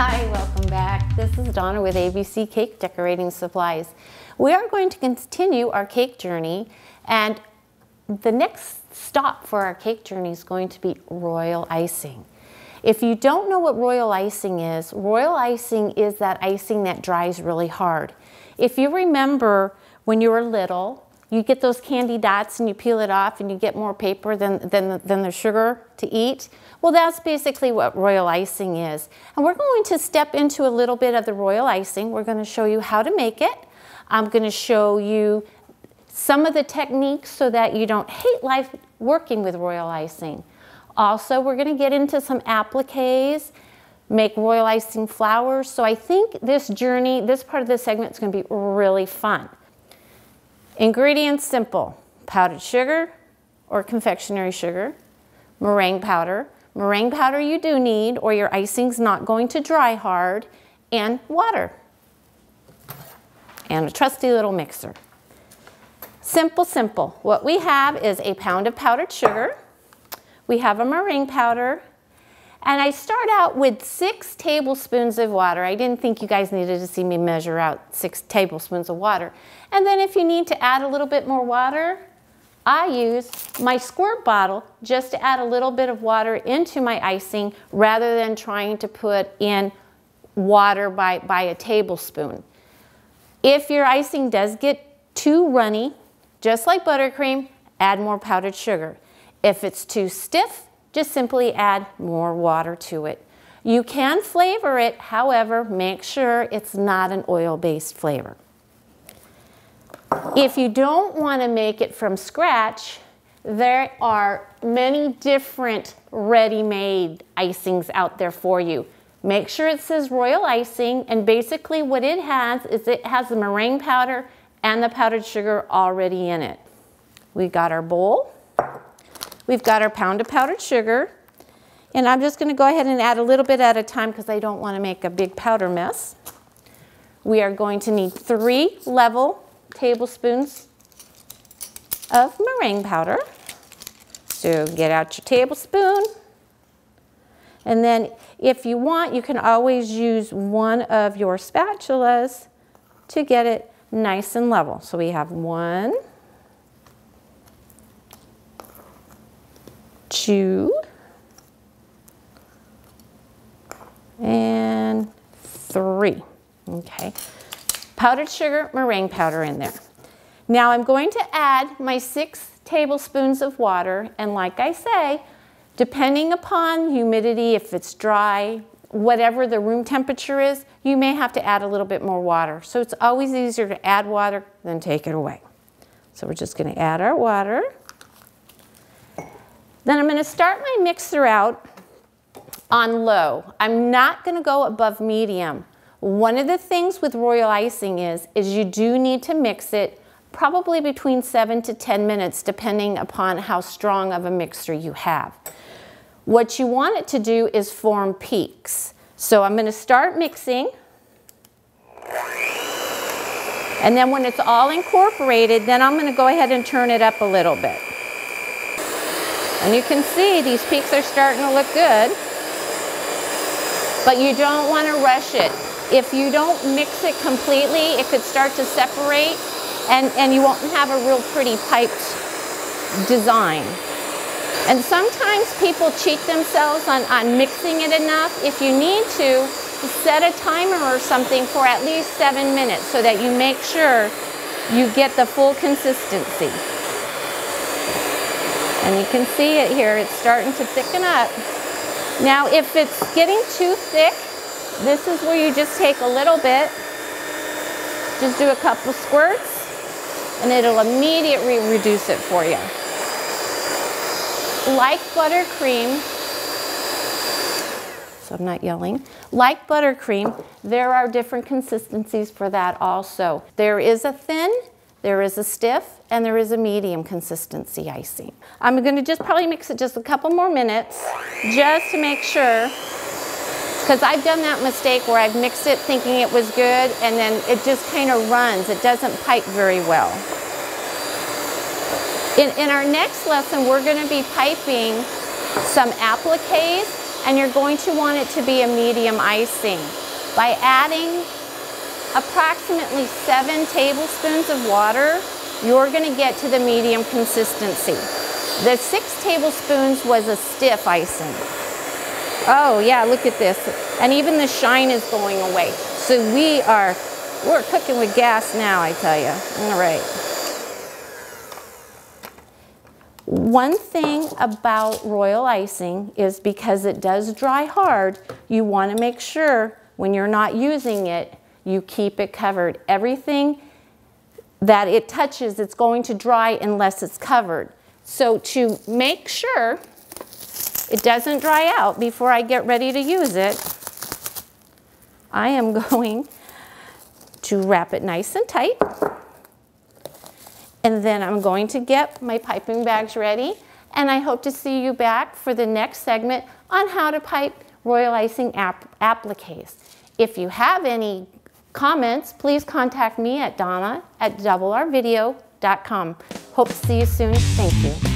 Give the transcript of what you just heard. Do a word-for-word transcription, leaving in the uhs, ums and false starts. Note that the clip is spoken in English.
Hi, welcome back. This is Donna with A B C Cake Decorating Supplies. We are going to continue our cake journey, and the next stop for our cake journey is going to be royal icing. If you don't know what royal icing is, royal icing is that icing that dries really hard. If you remember when you were little, you get those candy dots and you peel it off and you get more paper than, than, than the sugar to eat. Well, that's basically what royal icing is. And we're going to step into a little bit of the royal icing. We're going to show you how to make it. I'm going to show you some of the techniques so that you don't hate life working with royal icing. Also, we're going to get into some appliques, make royal icing flowers. So I think this journey, this part of the segment is going to be really fun. Ingredients simple: powdered sugar or confectionery sugar, meringue powder. Meringue powder you do need or your icing's not going to dry hard, and water. And a trusty little mixer. Simple, simple. What we have is a pound of powdered sugar. We have a meringue powder. And I start out with six tablespoons of water. I didn't think you guys needed to see me measure out six tablespoons of water. And then if you need to add a little bit more water, I use my squirt bottle just to add a little bit of water into my icing rather than trying to put in water by, by a tablespoon. If your icing does get too runny, just like buttercream, add more powdered sugar. If it's too stiff, just simply add more water to it. You can flavor it, however, make sure it's not an oil-based flavor. If you don't want to make it from scratch, there are many different ready-made icings out there for you. Make sure it says royal icing, and basically what it has is it has the meringue powder and the powdered sugar already in it. We got our bowl. We've got our pound of powdered sugar, and I'm just going to go ahead and add a little bit at a time because I don't want to make a big powder mess. We are going to need three level tablespoons of meringue powder. So get out your tablespoon. And then if you want, you can always use one of your spatulas to get it nice and level. So we have one, two, and three. Okay, powdered sugar, meringue powder in there. Now I'm going to add my six tablespoons of water, and like I say, depending upon humidity, if it's dry, whatever the room temperature is, you may have to add a little bit more water. So it's always easier to add water than take it away. So we're just going to add our water. Then I'm going to start my mixer out on low. I'm not going to go above medium. One of the things with royal icing is, is you do need to mix it probably between seven to ten minutes depending upon how strong of a mixer you have. What you want it to do is form peaks. So I'm going to start mixing, and then when it's all incorporated, then I'm going to go ahead and turn it up a little bit. And you can see these peaks are starting to look good, but you don't want to rush it. If you don't mix it completely, it could start to separate, and, and you won't have a real pretty piped design. And sometimes people cheat themselves on, on mixing it enough. If you need to, set a timer or something for at least seven minutes so that you make sure you get the full consistency. And you can see it here, it's starting to thicken up. Now if it's getting too thick, this is where you just take a little bit, just do a couple squirts, and it'll immediately reduce it for you. Like buttercream, so I'm not yelling, like buttercream, there are different consistencies for that also. There is a thin, there is a stiff, and there is a medium consistency icing. I'm going to just probably mix it just a couple more minutes just to make sure, because I've done that mistake where I've mixed it thinking it was good and then it just kind of runs. It doesn't pipe very well. In, in our next lesson, we're going to be piping some appliques and you're going to want it to be a medium icing. By adding approximately seven tablespoons of water, you're going to get to the medium consistency. The six tablespoons was a stiff icing. Oh yeah, look at this. And even the shine is going away. So we are, we're cooking with gas now, I tell you. All right. One thing about royal icing is because it does dry hard, you want to make sure when you're not using it, you keep it covered. Everything that it touches, it's going to dry unless it's covered. So to make sure it doesn't dry out before I get ready to use it, I am going to wrap it nice and tight. And then I'm going to get my piping bags ready. And I hope to see you back for the next segment on how to pipe royal icing ap- appliques. If you have any comments, please contact me at Donna at double R video dot com. Hope to see you soon. Thank you.